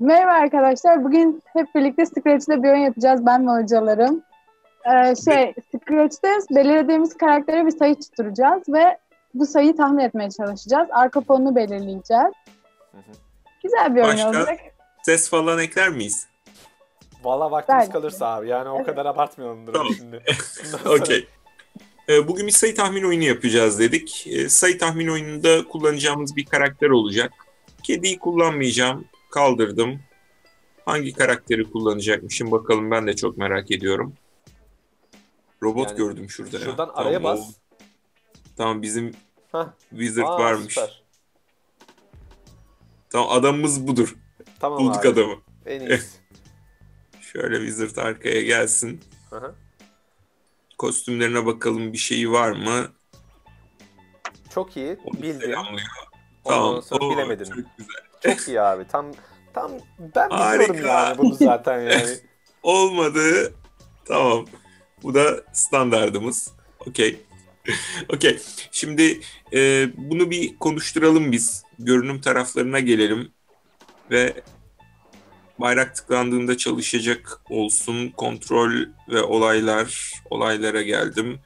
Merhaba arkadaşlar. Bugün hep birlikte Scratch'te bir oyun yapacağız. Ben ve hocalarım. Scratch'te belirlediğimiz karaktere bir sayı tutturacağız ve bu sayıyı tahmin etmeye çalışacağız. Arka fonunu belirleyeceğiz. Güzel bir oyun olacak. Ses falan ekler miyiz? Valla vaktimiz kalırsa abi. Yani o kadar abartmayalımdır şimdi. Okey. Bugün bir sayı tahmin oyunu yapacağız dedik. Sayı tahmin oyununda kullanacağımız bir karakter olacak. Kediyi kullanmayacağım. Kaldırdım. Hangi karakteri kullanacakmışım bakalım, ben de çok merak ediyorum. Robot yani, gördüm şurada. Şuradan ya. Araya tamam, bas. Tamam bizim wizard varmış. Süper. Tamam adamımız budur. Tamam, bulduk abi. Adamı. En iyisi. Şöyle wizard arkaya gelsin. Aha. Kostümlerine bakalım, bir şeyi var mı? Çok iyi. Bildim. Tamam. Sonra bilemedin. Çok güzel. Çok iyi abi. Tam ben biliyorum yani bunu zaten yani. Olmadı. Tamam. Bu da standardımız. Okey. Okey. Şimdi bunu bir konuşturalım biz. Görünüm taraflarına gelelim. Ve bayrak tıklandığında çalışacak olsun. Kontrol ve olaylara geldim.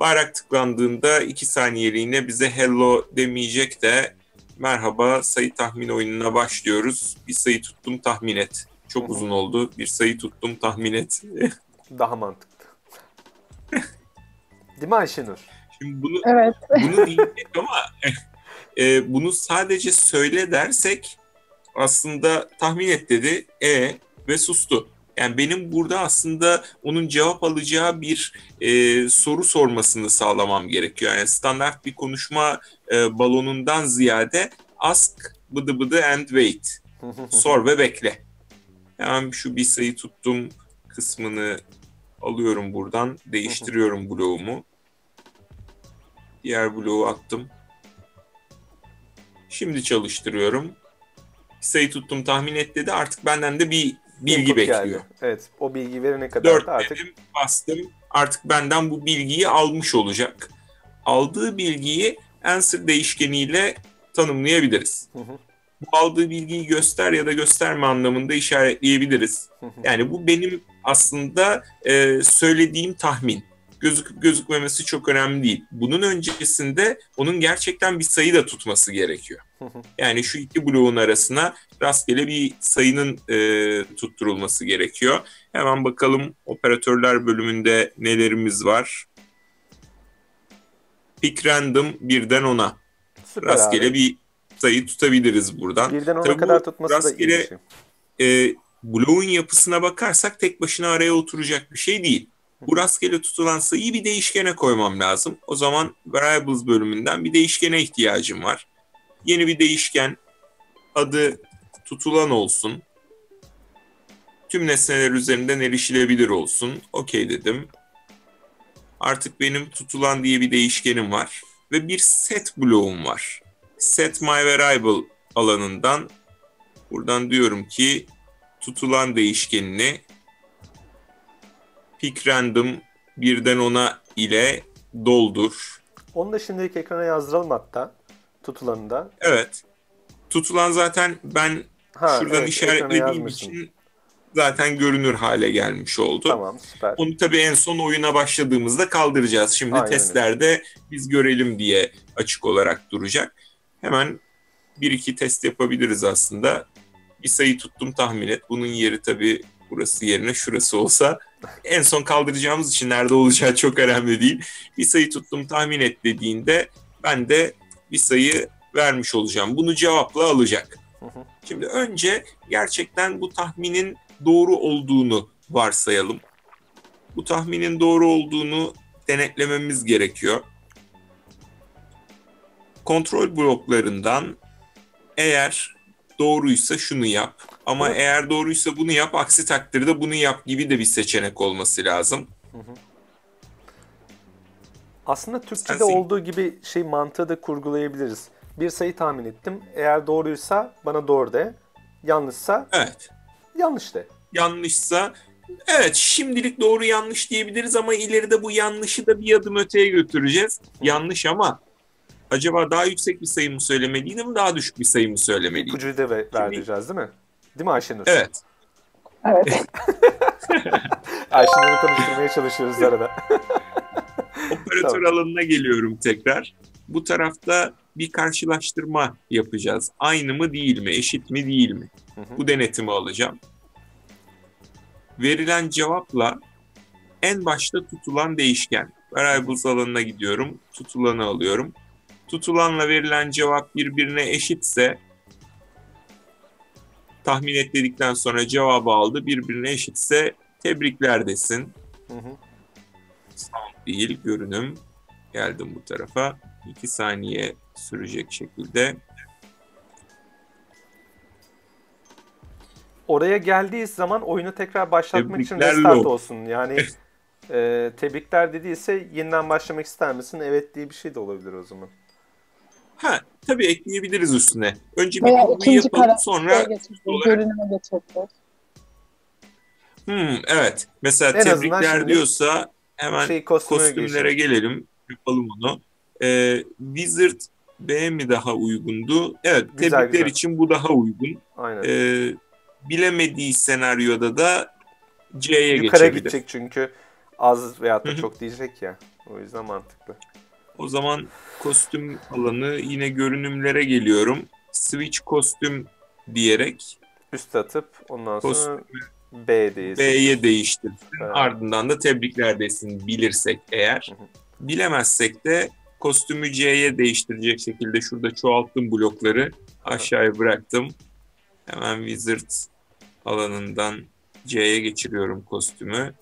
Bayrak tıklandığında 2 saniyeliğine bize hello demeyecek de merhaba, sayı tahmin oyununa başlıyoruz. Bir sayı tuttum, tahmin et. Çok uzun oldu. Bir sayı tuttum, tahmin et. Daha mantıklı. Değil mi Ayşenur? Şimdi bunu, evet. Bunu diyecek ama bunu sadece söyle dersek aslında tahmin et dedi ve sustu. Yani benim burada aslında onun cevap alacağı bir soru sormasını sağlamam gerekiyor. Yani standart bir konuşma balonundan ziyade ask, bıdı bıdı and wait. Sor ve bekle. Yani şu bir sayı tuttum kısmını alıyorum buradan. Değiştiriyorum bloğumu. Diğer bloğu attım. Şimdi çalıştırıyorum. Bir sayı tuttum tahmin et dedi. Artık benden de bir bilgi bekliyor. Yani. Evet, o bilgi verene kadar 4 da artık... Dedim, bastım. Artık benden bu bilgiyi almış olacak. Aldığı bilgiyi answer değişkeniyle tanımlayabiliriz. Bu aldığı bilgiyi göster ya da gösterme anlamında işaretleyebiliriz. Yani bu benim aslında söylediğim tahmin. Gözüküp gözükmemesi çok önemli değil. Bunun öncesinde onun gerçekten bir sayı da tutması gerekiyor. Yani şu iki bloğun arasına rastgele bir sayının tutturulması gerekiyor. Hemen bakalım operatörler bölümünde nelerimiz var. Pick random 1'den 10'a. Rastgele abi. Bir sayı tutabiliriz buradan. 1'den 10'a kadar tutması rastgele, da iyi bir şey. Bloğun yapısına bakarsak tek başına araya oturacak bir şey değil. Bu rastgele tutulan sayıyı bir değişkene koymam lazım. O zaman variables bölümünden bir değişkene ihtiyacım var. Yeni bir değişken, adı tutulan olsun. Tüm nesneler üzerinden erişilebilir olsun. Okey dedim. Artık benim tutulan diye bir değişkenim var. Ve bir set bloğum var. Set my variable alanından buradan diyorum ki tutulan değişkenini pick random 1'den 10'a ile doldur. Onu da şimdilik ekrana yazdıralım hatta. Tutulanı da. Evet. Tutulan zaten ben şuradan işaretlediğim için zaten görünür hale gelmiş oldu. Tamam, süper. Onu tabii en son oyuna başladığımızda kaldıracağız. Şimdi aynen testlerde öyle. Biz görelim diye açık olarak duracak. Hemen 1-2 test yapabiliriz aslında. Bir sayı tuttum tahmin et. Bunun yeri tabii burası yerine şurası olsa... En son kaldıracağımız için nerede olacağı çok önemli değil. Bir sayı tuttum tahmin et dediğinde ben de bir sayı vermiş olacağım. Bunu cevapla alacak. Şimdi önce gerçekten bu tahminin doğru olduğunu varsayalım. Bu tahminin doğru olduğunu denetlememiz gerekiyor. Kontrol bloklarından eğer doğruysa şunu yap. Ama eğer doğruysa bunu yap, aksi takdirde bunu yap gibi de bir seçenek olması lazım. Aslında Türkçe'de olduğu gibi şey mantığı da kurgulayabiliriz. Bir sayı tahmin ettim. Eğer doğruysa bana doğru de. Yanlışsa yanlış de. Yanlışsa evet, şimdilik doğru yanlış diyebiliriz ama ileride bu yanlışı da bir adım öteye götüreceğiz. Yanlış ama acaba daha yüksek bir sayı mı söylemeliydim, daha düşük bir sayı mı söylemeliydim? İpucuyu da verdireceğiz değil mi? Değil mi Ayşenur? Evet. Evet. Ayşenur'u konuşturmaya çalışıyoruz arada. Operatör alanına geliyorum tekrar. Bu tarafta bir karşılaştırma yapacağız. Aynı mı değil mi, eşit mi değil mi? Hı hı. Bu denetimi alacağım. Verilen cevapla en başta tutulan değişken. Variables alanına gidiyorum, tutulanı alıyorum. Tutulanla verilen cevap birbirine eşitse, tahmin et dedikten sonra cevabı aldı, birbirine eşitse tebrikler desin. Hı hı. Sound değil, görünüm. Geldim bu tarafa. 2 saniye sürecek şekilde. Oraya geldiği zaman oyunu tekrar başlatmak için restart olsun. Yani tebrikler dediyse yeniden başlamak ister misin? Evet diye bir şey de olabilir o zaman. Ha, tabii ekleyebiliriz üstüne. Önce bir bunu yapalım, sonra görünüme geçelim. Evet. Mesela en tebrikler diyorsa hemen kostümlere gelelim. Yapalım onu. Wizard B mi daha uygundu? Evet, güzel, tebrikler güzel. İçin bu daha uygun. Aynen. Bilemediği senaryoda da C'ye geçebilir. Yukarı gidecek çünkü az veya da çok diyecek ya. O yüzden mantıklı. O zaman kostüm alanı yine görünümlere geliyorum. Switch kostüm diyerek üst atıp ondan sonra B'ye değiştirdim. Evet. Ardından da tebrikler desin bilirsek eğer. Hı hı. Bilemezsek de kostümü C'ye değiştirecek şekilde şurada çoğalttım blokları. Aşağıya bıraktım. Hemen Wizard alanından C'ye geçiriyorum kostümü.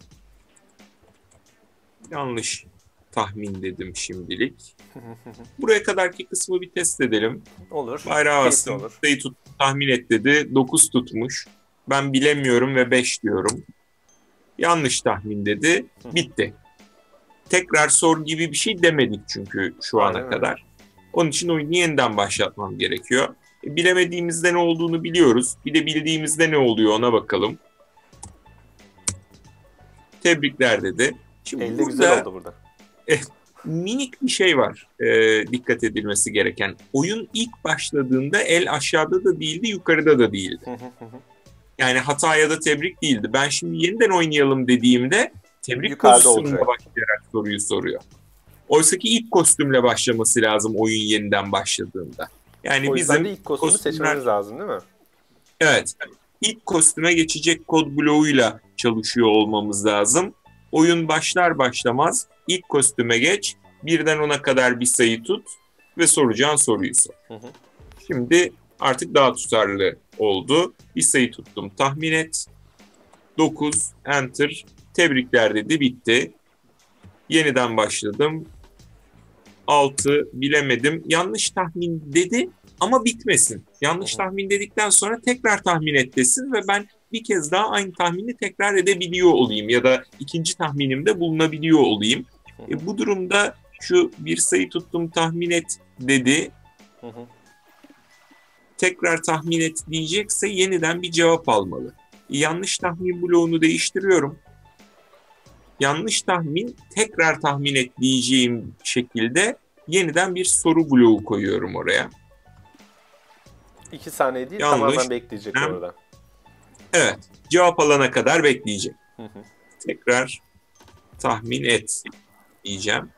Yanlış tahmin dedim şimdilik. Buraya kadarki kısmı bir test edelim. Olur. Bayrağı aslında tahmin et dedi. 9 tutmuş. Ben bilemiyorum ve 5 diyorum. Yanlış tahmin dedi. Bitti. Tekrar sor gibi bir şey demedik çünkü şu ana kadar. Onun için oyunu yeniden başlatmam gerekiyor. Bilemediğimizde ne olduğunu biliyoruz. Bir de bildiğimizde ne oluyor ona bakalım. Tebrikler dedi. Şimdi burada, güzel oldu burada. Minik bir şey var dikkat edilmesi gereken. Oyun ilk başladığında el aşağıda da değildi, yukarıda da değildi. Yani hata ya da tebrik değildi. Ben şimdi yeniden oynayalım dediğimde tebrik yukarıda kostümle başlayarak soruyu soruyor. Oysa ki ilk kostümle başlaması lazım oyun yeniden başladığında. Yani o yüzden bizim ilk kostümü seçmemiz lazım değil mi? Evet. İlk kostüme geçecek kod bloğuyla çalışıyor olmamız lazım. Oyun başlar başlamaz ilk kostüme geç, 1'den 10'a kadar bir sayı tut ve soracağın soruyu sor. Hı hı. Şimdi artık daha tutarlı oldu. Bir sayı tuttum, tahmin et. 9, enter, tebrikler dedi, bitti. Yeniden başladım. 6, bilemedim. Yanlış tahmin dedi ama bitmesin. Yanlış tahmin dedikten sonra tekrar tahmin et desin ve ben bir kez daha aynı tahmini tekrar edebiliyor olayım ya da ikinci tahminimde bulunabiliyor olayım. Bu durumda şu bir sayı tuttum tahmin et dedi. Tekrar tahmin et diyecekse yeniden bir cevap almalı. Yanlış tahmin bloğunu değiştiriyorum. Yanlış tahmin tekrar tahmin et diyeceğim şekilde yeniden bir soru bloğu koyuyorum oraya. 2 saniye değil, tamamen bekleyecek orada. Evet. Cevap alana kadar bekleyecek. Tekrar tahmin et diyeceğim.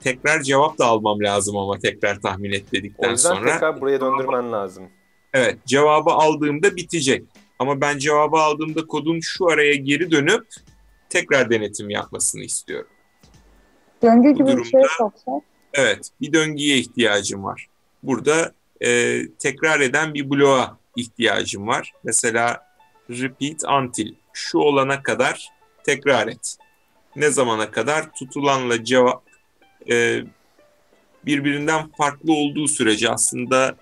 Tekrar cevap da almam lazım ama tekrar tahmin et dedikten sonra. O yüzden tekrar buraya döndürmen lazım. Evet. Cevabı aldığımda bitecek. Ama ben cevabı aldığımda kodun şu araya geri dönüp tekrar denetim yapmasını istiyorum. Döngü gibi durumda, bir şey yoksa. Evet. Bir döngüye ihtiyacım var. Burada tekrar eden bir bloğa ihtiyacım var. Mesela repeat until. Şu olana kadar tekrar et. Ne zamana kadar? Tutulanla cevap birbirinden farklı olduğu sürece aslında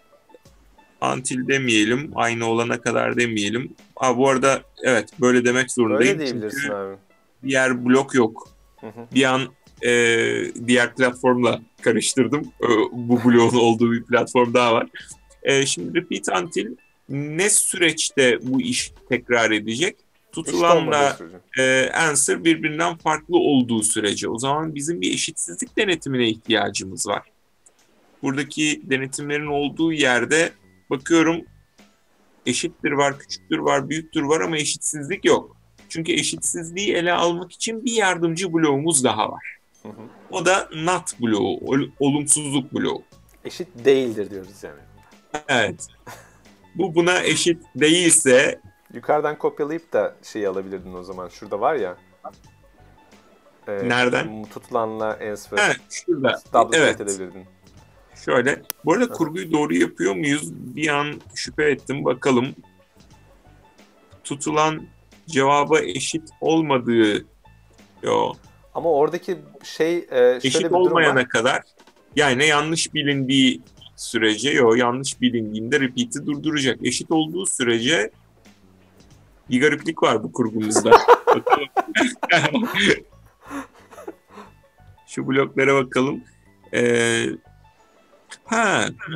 until demeyelim, aynı olana kadar demeyelim. Bu arada evet böyle demek zorundayım. Öyle diyebilirsin çünkü abi. Diğer blok yok. Bir an diğer platformla karıştırdım. Bu bloğun olduğu bir platform daha var. Şimdi repeat until ne süreçte bu iş tekrar edecek? Tutulanla answer birbirinden farklı olduğu sürece. O zaman bizim bir eşitsizlik denetimine ihtiyacımız var. Buradaki denetimlerin olduğu yerde bakıyorum Eşittir var, küçüktür var, büyüktür var ama eşitsizlik yok. Çünkü eşitsizliği ele almak için bir yardımcı bloğumuz daha var. Hı hı. O da not bloğu, olumsuzluk bloğu. Eşit değildir diyoruz yani. Evet. Bu buna eşit değilse... Yukarıdan kopyalayıp da şeyi alabilirdin o zaman. Şurada var ya... Nereden? Tutulanla answer. Evet, şurada. Evet. Edebilirdin. Şöyle. Bu arada kurguyu doğru yapıyor muyuz? Bir an şüphe ettim. Bakalım. Tutulan cevaba eşit olmadığı... Yo. Ama oradaki şey... eşit olmayana kadar... Yani yanlış bilindiği sürece... Yo, yanlış bilindiğinde repeat'i durduracak. Eşit olduğu sürece... Bir gariplik var bu kurgumuzda. Şu bloklara bakalım.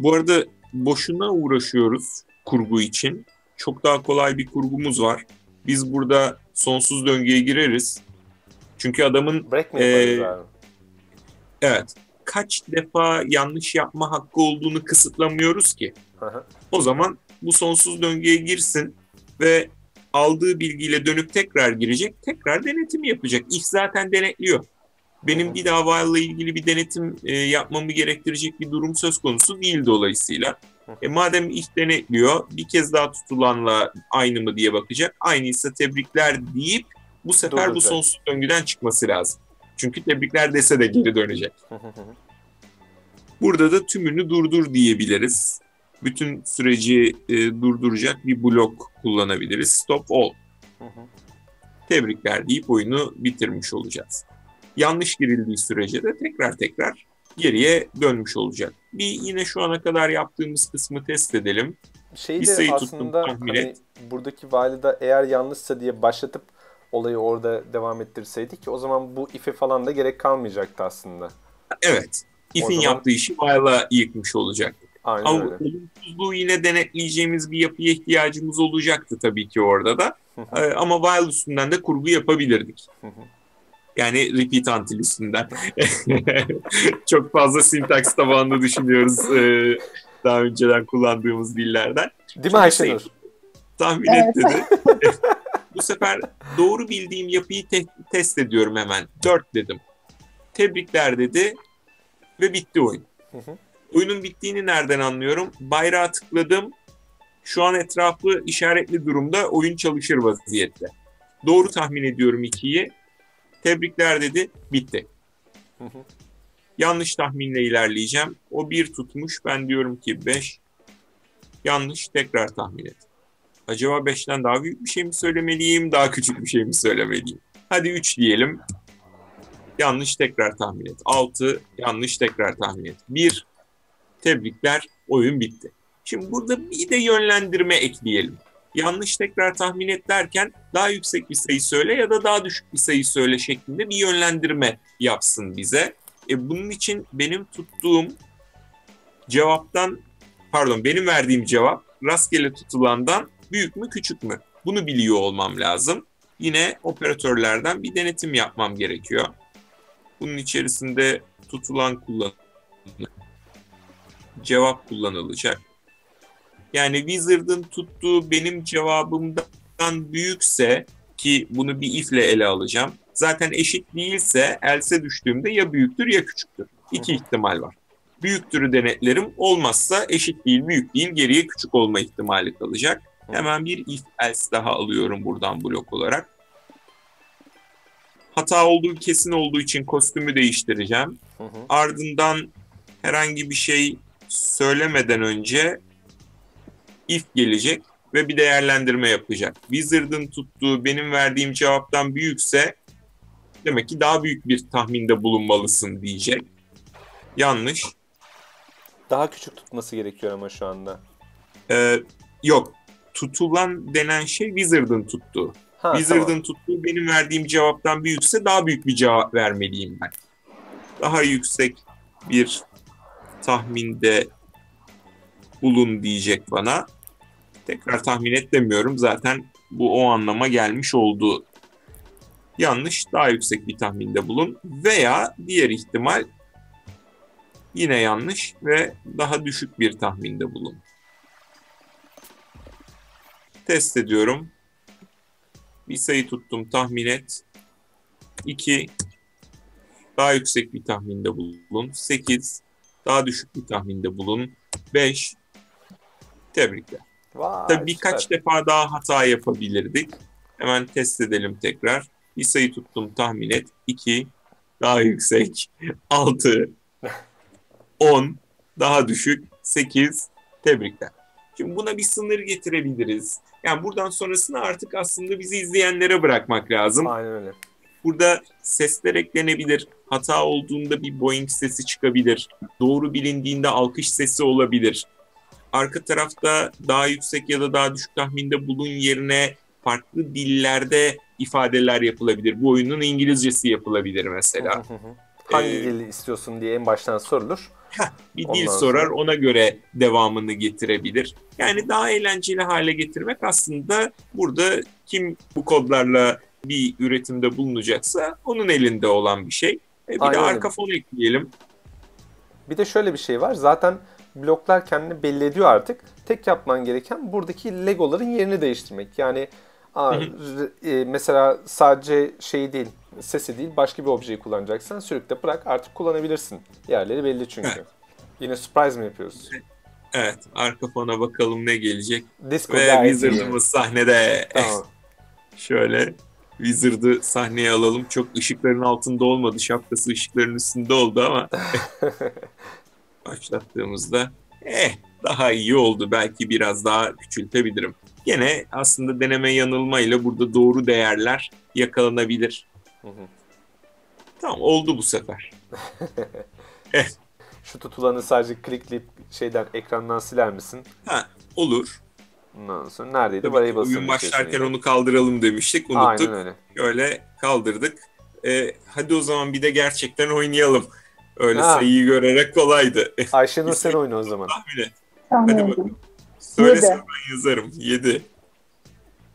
Bu arada boşuna uğraşıyoruz kurgu için. Çok daha kolay bir kurgumuz var. Biz burada sonsuz döngüye gireriz. Çünkü adamın... Evet. Kaç defa yanlış yapma hakkı olduğunu kısıtlamıyoruz ki. Aha. O zaman bu sonsuz döngüye girsin ve... Aldığı bilgiyle dönüp tekrar girecek, tekrar denetimi yapacak. İş zaten denetliyor. Benim bir davayla ilgili bir denetim yapmamı gerektirecek bir durum söz konusu değil dolayısıyla. Madem iş denetliyor, bir kez daha tutulanla aynı mı diye bakacak. Aynıysa tebrikler deyip bu sefer doğru bu sonsuz döngüden çıkması lazım. Çünkü tebrikler dese de geri dönecek. Burada da tümünü durdur diyebiliriz. Bütün süreci durduracak bir blok kullanabiliriz. Stop all. Hı hı. Tebrikler deyip oyunu bitirmiş olacağız. Yanlış girildiği sürece de tekrar geriye dönmüş olacak. Bir yine şu ana kadar yaptığımız kısmı test edelim. Bir sayı aslında tuttum, hani buradaki valide eğer yanlışsa diye başlatıp olayı orada devam ettirseydik o zaman bu if'e falan da gerek kalmayacaktı aslında. Evet. If'in yaptığı işi while'a yıkmış olacaktı. Ama olumsuzluğu yine denetleyeceğimiz bir yapıya ihtiyacımız olacaktı tabii ki orada da. Ama while üstünden de kurgu yapabilirdik. Yani repeat until üstünden. Çok fazla sintaks tabanlı düşünüyoruz daha önceden kullandığımız dillerden. Değil mi Ayşenur? Tahmin et dedi. Bu sefer doğru bildiğim yapıyı test ediyorum hemen. 4 dedim. Tebrikler dedi ve bitti oyun. Oyunun bittiğini nereden anlıyorum? Bayrağa tıkladım. Şu an etrafı işaretli durumda. Oyun çalışır vaziyette. Doğru tahmin ediyorum 2'yi. Tebrikler dedi. Bitti. Yanlış tahminle ilerleyeceğim. O 1 tutmuş. Ben diyorum ki 5. Yanlış. Tekrar tahmin et. Acaba 5'ten daha büyük bir şey mi söylemeliyim? Daha küçük bir şey mi söylemeliyim? Hadi 3 diyelim. Yanlış. Tekrar tahmin et. 6. Yanlış. Tekrar tahmin et. 1. Tebrikler, oyun bitti. Şimdi burada bir de yönlendirme ekleyelim. Yanlış tekrar tahmin et derken daha yüksek bir sayı söyle ya da daha düşük bir sayı söyle şeklinde bir yönlendirme yapsın bize. Bunun için benim tuttuğum cevaptan, pardon benim verdiğim cevap rastgele tutulandan büyük mü küçük mü? Bunu biliyor olmam lazım. Yine operatörlerden bir denetim yapmam gerekiyor. Bunun içerisinde tutulan kullanılacak. Cevap kullanılacak. Yani wizard'ın tuttuğu benim cevabımdan büyükse ki bunu bir if'le ele alacağım. Zaten eşit değilse else düştüğümde ya büyüktür ya küçüktür. 2 ihtimal var. Büyüktürü denetlerim. Olmazsa eşit değil, büyük değil, geriye küçük olma ihtimali kalacak. Hemen bir if else daha alıyorum buradan blok olarak. Hata olduğu kesin olduğu için kostümü değiştireceğim. Ardından herhangi bir şey söylemeden önce if gelecek ve bir değerlendirme yapacak. Wizard'ın tuttuğu benim verdiğim cevaptan büyükse demek ki daha büyük bir tahminde bulunmalısın diyecek. Yanlış. Daha küçük tutması gerekiyor ama şu anda. Yok. Tutulan denen şey Wizard'ın tuttuğu. Wizard'ın tuttuğu benim verdiğim cevaptan büyükse daha büyük bir cevap vermeliyim ben. Daha yüksek bir tahminde bulun diyecek bana. Tekrar tahmin et demiyorum. Zaten bu o anlama gelmiş oldu. Yanlış. Daha yüksek bir tahminde bulun. Veya diğer ihtimal yine yanlış ve daha düşük bir tahminde bulun. Test ediyorum. Bir sayı tuttum, tahmin et. 2. Daha yüksek bir tahminde bulun. 8. Daha düşük bir tahminde bulun. 5. Tebrikler. Vay, tabii birkaç defa daha hata yapabilirdik. Hemen test edelim tekrar. Bir sayı tuttum, tahmin et. 2. Daha yüksek. 6. 10. Daha düşük. 8. Tebrikler. Şimdi buna bir sınır getirebiliriz. Yani buradan sonrasını artık aslında bizi izleyenlere bırakmak lazım. Aynen öyle. Burada sesler eklenebilir. Hata olduğunda bir boing sesi çıkabilir. Doğru bilindiğinde alkış sesi olabilir. Arka tarafta daha yüksek ya da daha düşük tahminde bulun yerine farklı dillerde ifadeler yapılabilir. Bu oyunun İngilizcesi yapılabilir mesela. Hangi dili istiyorsun diye en baştan sorulur. Bir dil sorar, ona göre devamını getirebilir. Yani daha eğlenceli hale getirmek aslında burada kim bu kodlarla bir üretimde bulunacaksa onun elinde olan bir şey. Bir de arka fon ekleyelim. Bir de şöyle bir şey var. Zaten bloklar kendini belli ediyor artık. Tek yapman gereken buradaki legoların yerini değiştirmek. Yani mesela sadece şeyi değil, sesi değil, başka bir objeyi kullanacaksan sürükle bırak artık kullanabilirsin. Yerleri belli çünkü. Evet. Yine surprise mı yapıyoruz? Evet. Arka fona bakalım ne gelecek. Disco ve Wizard'ımız sahnede. Tamam. Şöyle Wizard'ı sahneye alalım. Çok ışıkların altında olmadı. Şapkası ışıkların üstünde oldu ama başlattığımızda daha iyi oldu. Belki biraz daha küçültebilirim. Gene aslında deneme yanılmayla burada doğru değerler yakalanabilir. Tamam, oldu bu sefer. Şu tutulanı sadece klikleyip şeyden, ekrandan siler misin? Ha, olur. Ondan sonra neredeydi? Tabii, oyun başlarken onu kaldıralım demiştik, unuttuk. Aynen öyle. Öyle kaldırdık. Hadi o zaman bir de gerçekten oynayalım. Öyle sayıyı görerek kolaydı. Ayşenur sen oyna o zaman. Hadi bakalım. Söylesem ben yazarım. 7.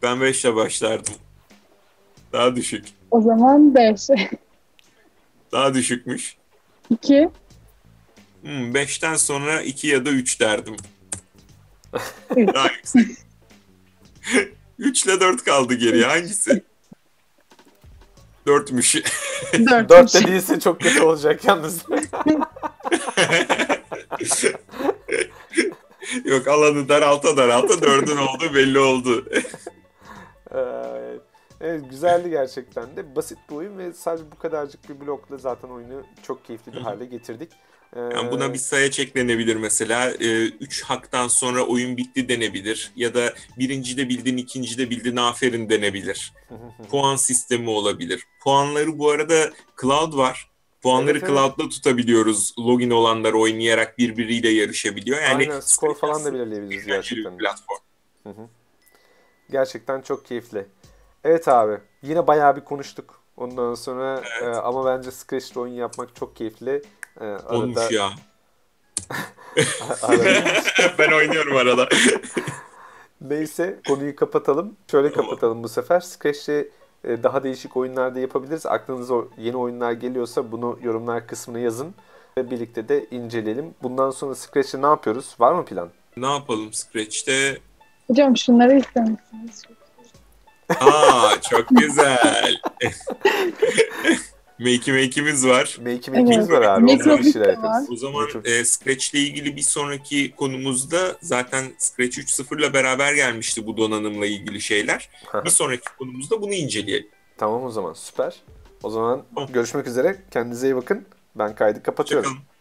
Ben 5'le başlardım. Daha düşük. O zaman 5. Daha düşükmüş. 2. 5'ten sonra 2 ya da 3 derdim. Daha yüksek. 3 ile 4 kaldı geriye. Hangisi? 4'müş. 4 de değilse çok kötü olacak yalnız. Yok, alanı daralta 4'ün oldu, belli oldu. Evet, güzeldi gerçekten de. Basit bir oyun ve sadece bu kadarcık bir blokla zaten oyunu çok keyifli bir hale getirdik. Yani buna bir sayaç eklenebilir mesela. 3 haktan sonra oyun bitti denebilir. Ya da birinci de bildin, ikinci de bildin, aferin denebilir. Puan sistemi olabilir. Puanları bu arada cloud var. Puanları cloud'da tutabiliyoruz. Login olanlar oynayarak birbiriyle yarışabiliyor. Yani aynen, skor falan da belirleyebiliriz gerçekten. Platform. Gerçekten çok keyifli. Evet abi, yine bayağı bir konuştuk. Ondan sonra ama bence Scratch'te oyun yapmak çok keyifli. Olmuş ya. Ben oynuyorum arada. Neyse, konuyu kapatalım. Şöyle kapatalım bu sefer. Scratch'te daha değişik oyunlar da yapabiliriz. Aklınıza yeni oyunlar geliyorsa bunu yorumlar kısmına yazın ve birlikte de inceleyelim. Bundan sonra Scratch'te ne yapıyoruz? Var mı plan? Ne yapalım Scratch'te? Hocam şunları istemişsiniz. Aa, çok güzel. Makey Makey'imiz var. Makey'imiz var abi. O zaman Scratch ile ilgili bir sonraki konumuzda zaten Scratch 3.0 ile beraber gelmişti bu donanımla ilgili şeyler. Bir sonraki konumuzda bunu inceleyelim. Tamam o zaman, süper. O zaman görüşmek üzere. Kendinize iyi bakın. Ben kaydı kapatıyorum. Hoşçakalın.